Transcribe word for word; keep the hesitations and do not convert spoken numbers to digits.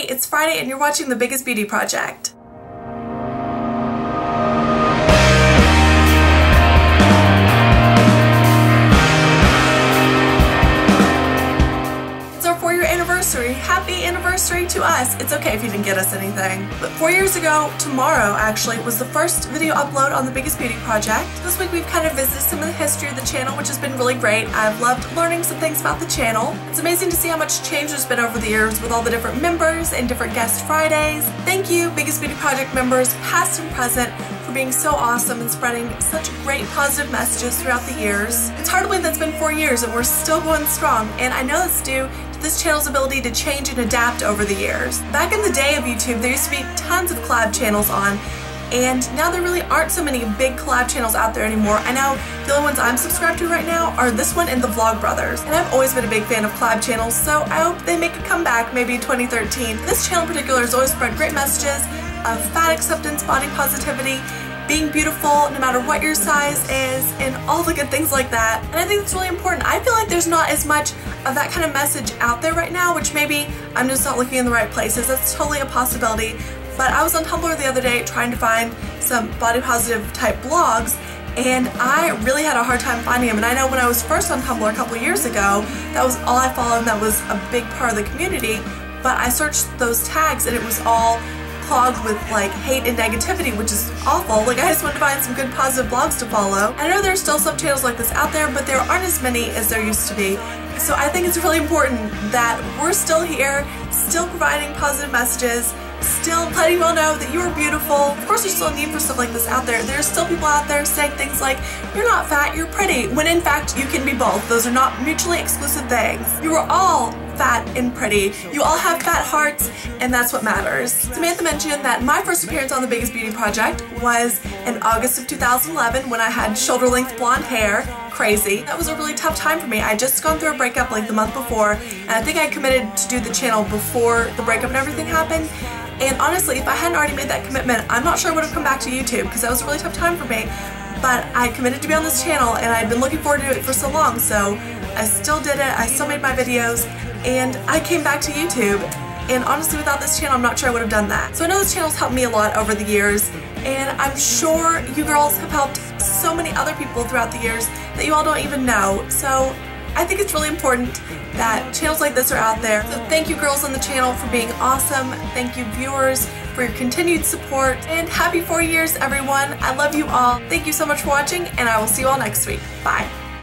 Hey, it's Friday and you're watching The Big Is Beauty Project. It's our four year anniversary. Happy anniversary to us. It's okay if you didn't get us anything. But four years ago, tomorrow actually, was the first video upload on The Big Is Beauty Project. This week we've kind of visited some of the history of the channel, which has been really great. I've loved learning some things about the channel. It's amazing to see how much change there's been over the years with all the different members and different guest Fridays. Thank you, Big Is Beauty Project members, past and present, for being so awesome and spreading such great positive messages throughout the years. It's hard to believe that's been four years and we're still going strong, and I know it's due to this channel's ability to change and adapt over the years. Back in the day of YouTube, there used to be tons of collab channels on, and now there really aren't so many big collab channels out there anymore. I know the only ones I'm subscribed to right now are this one and the Vlog Brothers, and I've always been a big fan of collab channels, so I hope they make a comeback maybe in twenty thirteen. This channel in particular has always spread great messages of fat acceptance, body positivity, being beautiful no matter what your size is, and all the good things like that. And I think it's really important. I feel like there's not as much of that kind of message out there right now, which maybe I'm just not looking in the right places. That's totally a possibility. But I was on Tumblr the other day trying to find some body positive type blogs, and I really had a hard time finding them. And I know when I was first on Tumblr a couple years ago, that was all I followed and that was a big part of the community. But I searched those tags and it was all clogged with like hate and negativity, which is awful. Like, I just wanted to find some good positive blogs to follow. I know there's still some channels like this out there, but there aren't as many as there used to be. So I think it's really important that we're still here, still providing positive messages, still letting you all know that you are beautiful. Of course, there's still a need for stuff like this out there. There's still people out there saying things like, you're not fat, you're pretty, when in fact you can be both. Those are not mutually exclusive things. You are all fat and pretty. You all have fat hearts, and that's what matters. Samantha mentioned that my first appearance on The Big Is Beauty Project was in August of two thousand eleven when I had shoulder-length blonde hair. Crazy. That was a really tough time for me. I had just gone through a breakup like the month before, and I think I committed to do the channel before the breakup and everything happened. And honestly, if I hadn't already made that commitment, I'm not sure I would have come back to YouTube, because that was a really tough time for me. But I committed to be on this channel, and I'd been looking forward to it for so long, so I still did it. I still made my videos, and I came back to YouTube. And honestly, without this channel, I'm not sure I would have done that. So I know this channel's helped me a lot over the years, and I'm sure you girls have helped so many other people throughout the years that you all don't even know. So I think it's really important that channels like this are out there. So thank you girls on the channel for being awesome. Thank you viewers for your continued support. And happy four years everyone. I love you all. Thank you so much for watching, and I will see you all next week. Bye.